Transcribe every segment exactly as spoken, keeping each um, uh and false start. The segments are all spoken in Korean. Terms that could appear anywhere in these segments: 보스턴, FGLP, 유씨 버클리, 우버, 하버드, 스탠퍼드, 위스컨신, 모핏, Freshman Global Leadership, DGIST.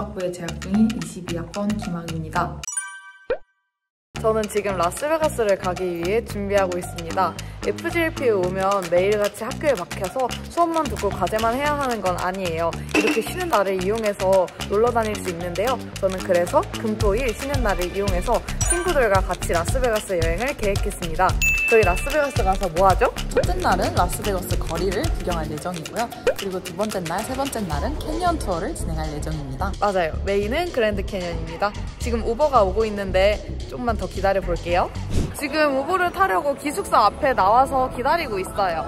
경제학부에 재학 중인 이십이 학번 김학입니다. 저는 지금 라스베가스를 가기 위해 준비하고 있습니다. 에프지엘피에 오면 매일같이 학교에 막혀서 수업만 듣고 과제만 해야 하는 건 아니에요. 이렇게 쉬는 날을 이용해서 놀러 다닐 수 있는데요. 저는 그래서 금토일 쉬는 날을 이용해서 친구들과 같이 라스베가스 여행을 계획했습니다. 저희 라스베가스 가서 뭐 하죠? 첫째 날은 라스베가스 거리를 구경할 예정이고요. 그리고 두 번째 날, 세 번째 날은 캐니언 투어를 진행할 예정입니다. 맞아요. 메인은 그랜드 캐니언입니다. 지금 우버가 오고 있는데 조금만 더 기다려 볼게요. 지금 우버를 타려고 기숙사 앞에 나와서 기다리고 있어요.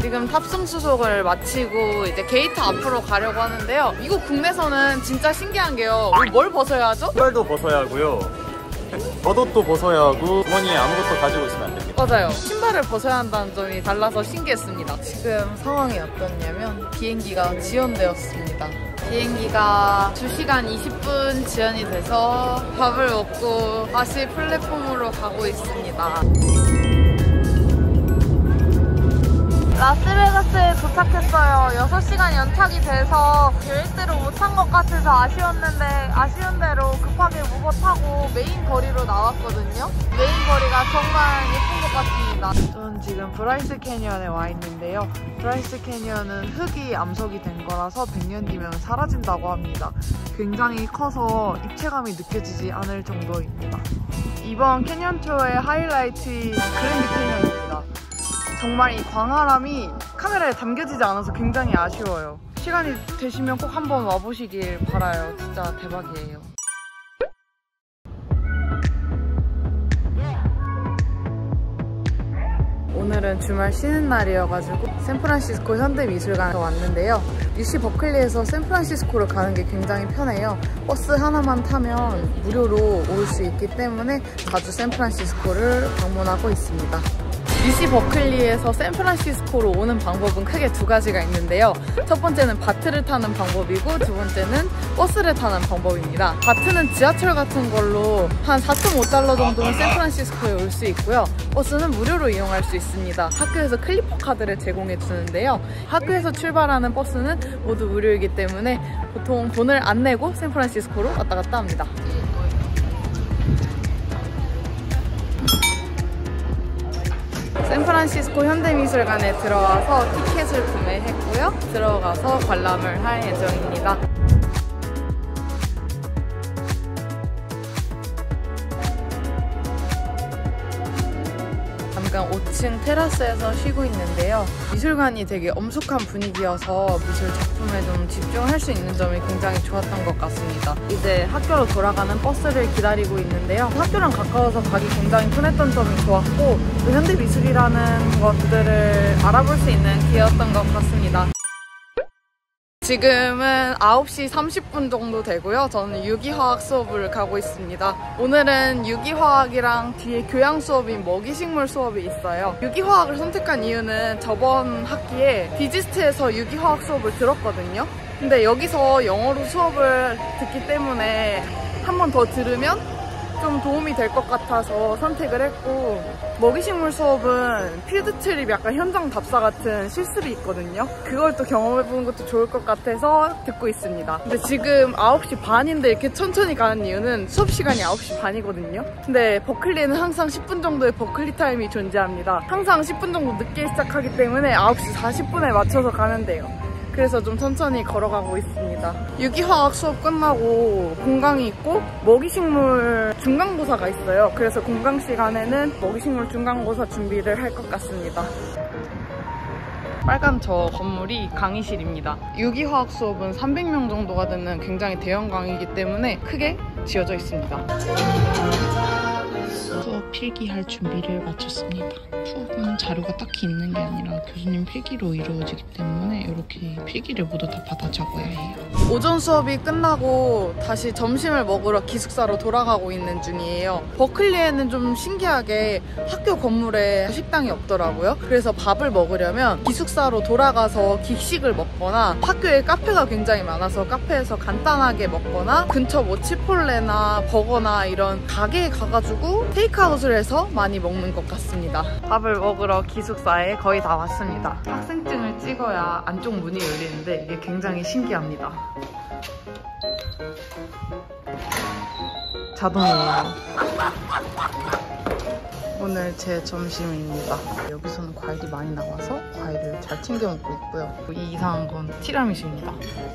지금 탑승 수속을 마치고 이제 게이트 앞으로 가려고 하는데요. 미국 국내에서는 진짜 신기한 게요. 뭘 벗어야 하죠? 신발도 벗어야 하고요. 겉옷도 벗어야 하고 주머니에 아무것도 가지고 있으면 안 됩니다. 맞아요. 신발을 벗어야 한다는 점이 달라서 신기했습니다. 지금 상황이 어떻냐면 비행기가 지연되었습니다. 비행기가 두 시간 이십 분 지연이 돼서 밥을 먹고 다시 플랫폼으로 가고 있습니다. 라스베가스에 도착했어요. 여섯 시간 연착이 돼서 계획대로 못한 것 같아서 아쉬웠는데 아쉬운 대로 급하게 우버 타고 메인 거리로 나왔거든요. 메인 거리가 정말 예쁜 것 같습니다. 저는 지금 브라이스 캐니언에 와 있는데요. 브라이스 캐니언은 흙이 암석이 된 거라서 백 년 뒤면 사라진다고 합니다. 굉장히 커서 입체감이 느껴지지 않을 정도입니다. 이번 캐니언 투어의 하이라이트 그랜드 캐니언입니다. 정말 이 광활함이 카메라에 담겨지지 않아서 굉장히 아쉬워요. 시간이 되시면 꼭 한번 와보시길 바라요. 진짜 대박이에요. 오늘은 주말 쉬는 날이어가지고 샌프란시스코 현대미술관에 왔는데요. 유씨 버클리에서 샌프란시스코를 가는 게 굉장히 편해요. 버스 하나만 타면 무료로 올 수 있기 때문에 자주 샌프란시스코를 방문하고 있습니다. 유씨 버클리에서 샌프란시스코로 오는 방법은 크게 두 가지가 있는데요. 첫 번째는 바트를 타는 방법이고 두 번째는 버스를 타는 방법입니다. 바트는 지하철 같은 걸로 한 사 점 오 달러 정도면 샌프란시스코에 올 수 있고요. 버스는 무료로 이용할 수 있습니다. 학교에서 클리퍼 카드를 제공해 주는데요. 학교에서 출발하는 버스는 모두 무료이기 때문에 보통 돈을 안 내고 샌프란시스코로 왔다 갔다 합니다. 샌프란시스코 현대미술관에 들어와서 티켓을 구매했고요. 들어가서 관람을 할 예정입니다. 잠깐 오 층 테라스에서 쉬고 있는데요. 미술관이 되게 엄숙한 분위기여서 미술 작품에 좀 집중할 수 있는 점이 굉장히 좋았던 것 같습니다. 이제 학교로 돌아가는 버스를 기다리고 있는데요. 학교랑 가까워서 가기 굉장히 편했던 점이 좋았고 또 현대미술이라는 것들을 알아볼 수 있는 기회였던 것 같습니다. 지금은 아홉 시 삼십 분 정도 되고요. 저는 유기화학 수업을 가고 있습니다. 오늘은 유기화학이랑 뒤에 교양 수업인 먹이식물 수업이 있어요. 유기화학을 선택한 이유는 저번 학기에 디지스트에서 유기화학 수업을 들었거든요. 근데 여기서 영어로 수업을 듣기 때문에 한 번 더 들으면 좀 도움이 될 것 같아서 선택을 했고, 먹이식물 수업은 필드트립 약간 현장 답사 같은 실습이 있거든요. 그걸 또 경험해보는 것도 좋을 것 같아서 듣고 있습니다. 근데 지금 아홉 시 반인데 이렇게 천천히 가는 이유는 수업시간이 아홉 시 반이거든요 근데 버클리에는 항상 십 분 정도의 버클리 타임이 존재합니다. 항상 십 분 정도 늦게 시작하기 때문에 아홉 시 사십 분에 맞춰서 가는데요. 그래서 좀 천천히 걸어가고 있습니다. 유기화학 수업 끝나고 공강이 있고 먹이식물 중간고사가 있어요. 그래서 공강 시간에는 먹이식물 중간고사 준비를 할 것 같습니다. 빨간 저 건물이 강의실입니다. 유기화학 수업은 삼백 명 정도가 듣는 굉장히 대형 강의이기 때문에 크게 지어져 있습니다. 수업 필기할 준비를 마쳤습니다. 수업은 자료가 딱히 있는 게 아니라 교수님 필기로 이루어지기 때문에 이렇게 필기를 모두 다 받아 적어야 해요. 오전 수업이 끝나고 다시 점심을 먹으러 기숙사로 돌아가고 있는 중이에요. 버클리에는 좀 신기하게 학교 건물에 식당이 없더라고요. 그래서 밥을 먹으려면 기숙사로 돌아가서 기식을 먹거나 학교에 카페가 굉장히 많아서 카페에서 간단하게 먹거나 근처 뭐 치폴레나 버거나 이런 가게에 가가지고 테이크아웃을 해서 많이 먹는 것 같습니다. 밥을 먹으러 기숙사에 거의 다 왔습니다. 학생증을 찍어야 안쪽 문이 열리는데 이게 굉장히 신기합니다. 자동이에요. 오늘 제 점심입니다. 여기서는 과일이 많이 나와서 과일을 잘 챙겨 먹고 있고요. 이 이상한 건 티라미수입니다.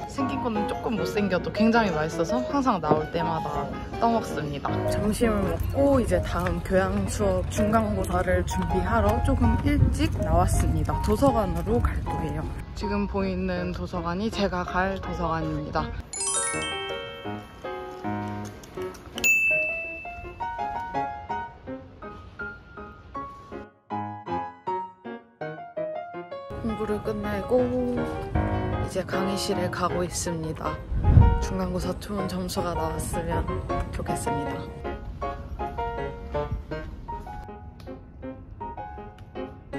생긴 거는 조금 못생겨도 굉장히 맛있어서 항상 나올 때마다 떠먹습니다. 점심을 먹고 이제 다음 교양 수업 중간고사를 준비하러 조금 일찍 나왔습니다. 도서관으로 갈 거예요. 지금 보이는 도서관이 제가 갈 도서관입니다. 공부를 끝내고 이제 강의실에 가고 있습니다. 중간고사 좋은 점수가 나왔으면 좋겠습니다.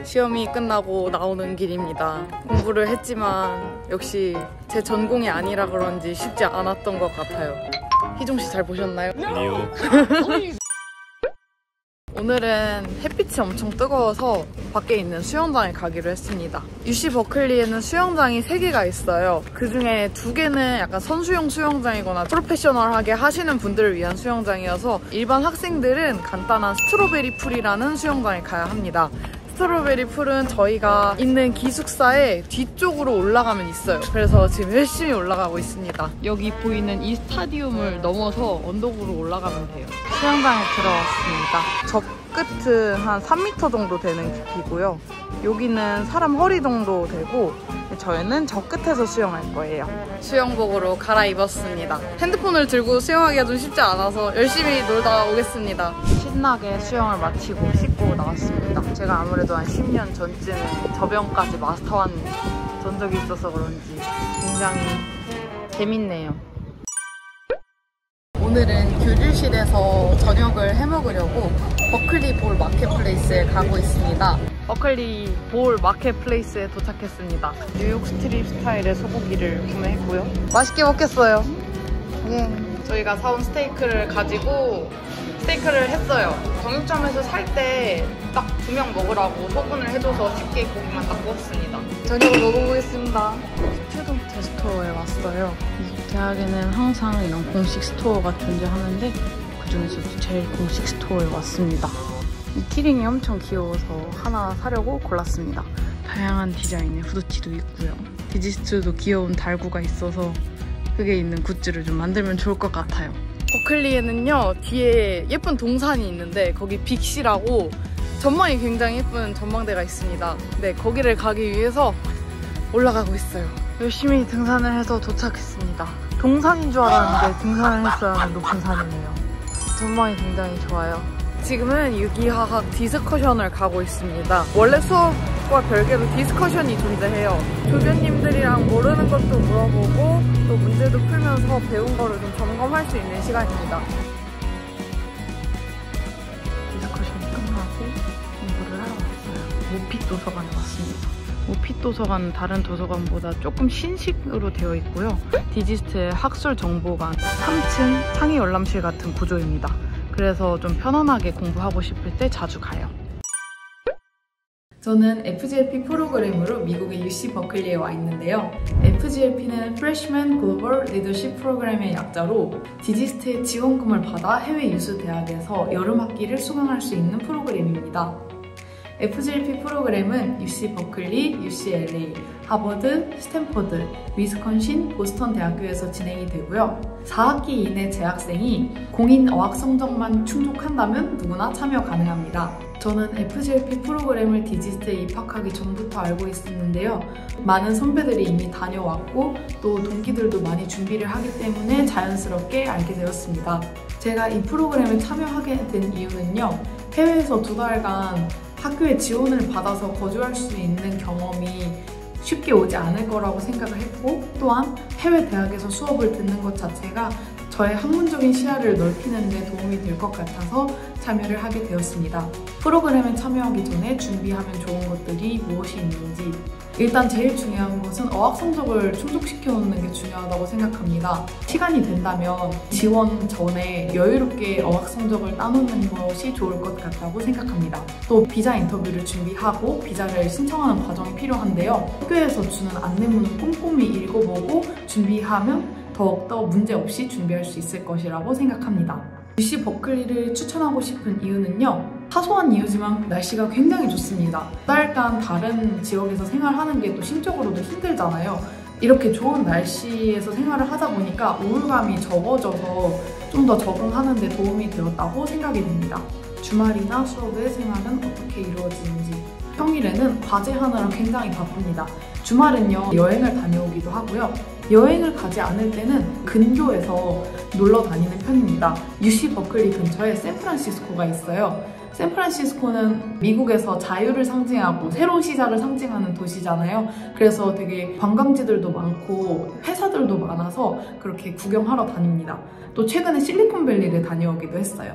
시험이 끝나고 나오는 길입니다. 공부를 했지만 역시 제 전공이 아니라 그런지 쉽지 않았던 것 같아요. 희종 씨 잘 보셨나요? 아니요. 오늘은 햇빛이 엄청 뜨거워서 밖에 있는 수영장에 가기로 했습니다. 유씨 버클리에는 수영장이 세 개가 있어요. 그 중에 두 개는 약간 선수용 수영장이거나 프로페셔널하게 하시는 분들을 위한 수영장이어서 일반 학생들은 간단한 스트로베리 풀이라는 수영장에 가야 합니다. 스트로베리 풀은 저희가 있는 기숙사의 뒤쪽으로 올라가면 있어요. 그래서 지금 열심히 올라가고 있습니다. 여기 보이는 이 스타디움을 넘어서 언덕으로 올라가면 돼요. 수영장에 들어왔습니다. 저 끝은 한 삼 미터 정도 되는 깊이고요. 여기는 사람 허리 정도 되고 저희는 저 끝에서 수영할 거예요. 수영복으로 갈아입었습니다. 핸드폰을 들고 수영하기가 좀 쉽지 않아서 열심히 놀다 오겠습니다. 신나게 수영을 마치고 씻고 나왔습니다. 제가 아무래도 한 십 년 전쯤 접영까지 마스터한 전적이 있어서 그런지 굉장히 재밌네요. 오늘은 교실에서 저녁을 해먹으려고 버클리 볼 마켓플레이스에 가고 있습니다. 버클리 볼 마켓플레이스에 도착했습니다. 뉴욕 스트립 스타일의 소고기를 구매했고요. 맛있게 먹겠어요. 예. 저희가 사온 스테이크를 가지고 스테이크를 했어요. 정육점에서 살 때 딱 두 명 먹으라고 소분을 해줘서 집게 고기만 딱 구웠습니다. 저녁을 먹어보겠습니다. 스튜던트 스토어에 왔어요. 대학에는 항상 이런 공식 스토어가 존재하는데 그중에서도 제일 공식 스토어에 왔습니다. 이 키링이 엄청 귀여워서 하나 사려고 골랐습니다. 다양한 디자인의 후드티도 있고요. 디지스트도 귀여운 달구가 있어서 그게 있는 굿즈를 좀 만들면 좋을 것 같아요. 버클리에는요, 뒤에 예쁜 동산이 있는데 거기 빅시라고 전망이 굉장히 예쁜 전망대가 있습니다. 네, 거기를 가기 위해서 올라가고 있어요. 열심히 등산을 해서 도착했습니다. 동산인 줄 알았는데 등산을 했어야 하는 높은 산이네요. 전망이 굉장히 좋아요. 지금은 유기화학 디스커션을 가고 있습니다. 원래 수업과 별개로 디스커션이 존재해요. 조교님들이랑 모르는 것도 물어보고 또 문제도 풀면서 배운 거를 좀 점검할 수 있는 시간입니다. 디스커션이 끝나고 공부를 하러 왔어요. 모핏 도서관에 왔습니다. 모핏 도서관은 다른 도서관보다 조금 신식으로 되어 있고요. 디지스트의 학술 정보관 삼 층 창의 열람실 같은 구조입니다. 그래서 좀 편안하게 공부하고 싶을 때 자주 가요. 저는 에프지엘피 프로그램으로 미국의 유씨 버클리에 와 있는데요. 에프지엘피는 Freshman Global Leadership 프로그램의 약자로 디지스트의 지원금을 받아 해외 유수 대학에서 여름 학기를 수강할 수 있는 프로그램입니다. 에프지엘피 프로그램은 유씨 버클리, 유씨엘에이, 하버드, 스탠퍼드, 위스컨신, 보스턴 대학교에서 진행이 되고요. 사 학기 이내 재학생이 공인 어학 성적만 충족한다면 누구나 참여 가능합니다. 저는 에프지엘피 프로그램을 디지스트에 입학하기 전부터 알고 있었는데요. 많은 선배들이 이미 다녀왔고 또 동기들도 많이 준비를 하기 때문에 자연스럽게 알게 되었습니다. 제가 이 프로그램에 참여하게 된 이유는요. 해외에서 두 달간 학교에 지원을 받아서 거주할 수 있는 경험이 쉽게 오지 않을 거라고 생각을 했고 또한 해외 대학에서 수업을 듣는 것 자체가 저의 학문적인 시야를 넓히는 데 도움이 될 것 같아서 참여를 하게 되었습니다. 프로그램에 참여하기 전에 준비하면 좋은 것들이 무엇이 있는지 일단 제일 중요한 것은 어학 성적을 충족시켜놓는 게 중요하다고 생각합니다. 시간이 된다면 지원 전에 여유롭게 어학 성적을 따놓는 것이 좋을 것 같다고 생각합니다. 또 비자 인터뷰를 준비하고 비자를 신청하는 과정이 필요한데요. 학교에서 주는 안내문을 꼼꼼히 읽어보고 준비하면 더욱더 문제없이 준비할 수 있을 것이라고 생각합니다. 유씨 버클리를 추천하고 싶은 이유는요, 사소한 이유지만 날씨가 굉장히 좋습니다. 몇 달간 다른 지역에서 생활하는 게 또 심적으로도 힘들잖아요. 이렇게 좋은 날씨에서 생활을 하다 보니까 우울감이 적어져서 좀 더 적응하는 데 도움이 되었다고 생각이 듭니다. 주말이나 수업의 생활은 어떻게 이루어지는지, 평일에는 과제 하나랑 굉장히 바쁩니다. 주말은요, 여행을 다녀오기도 하고요. 여행을 가지 않을 때는 근교에서 놀러 다니는 편입니다. 유씨 버클리 근처에 샌프란시스코가 있어요. 샌프란시스코는 미국에서 자유를 상징하고 새로운 시작을 상징하는 도시잖아요. 그래서 되게 관광지들도 많고 회사들도 많아서 그렇게 구경하러 다닙니다. 또 최근에 실리콘밸리를 다녀오기도 했어요.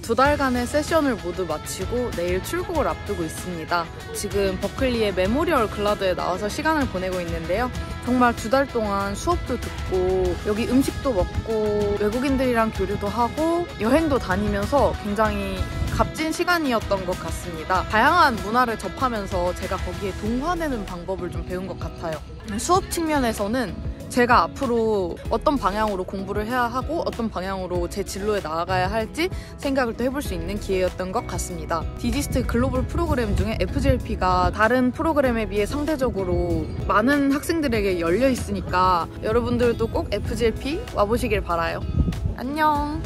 두 달간의 세션을 모두 마치고 내일 출국을 앞두고 있습니다. 지금 버클리의 메모리얼 글라드에 나와서 시간을 보내고 있는데요. 정말 두 달 동안 수업도 듣고 여기 음식도 먹고 외국인들이랑 교류도 하고 여행도 다니면서 굉장히 값진 시간이었던 것 같습니다. 다양한 문화를 접하면서 제가 거기에 동화되는 방법을 좀 배운 것 같아요. 수업 측면에서는 제가 앞으로 어떤 방향으로 공부를 해야 하고 어떤 방향으로 제 진로에 나아가야 할지 생각을 또 해볼 수 있는 기회였던 것 같습니다. 디지스트 글로벌 프로그램 중에 에프지엘피가 다른 프로그램에 비해 상대적으로 많은 학생들에게 열려 있으니까 여러분들도 꼭 에프지엘피 와보시길 바라요. 안녕!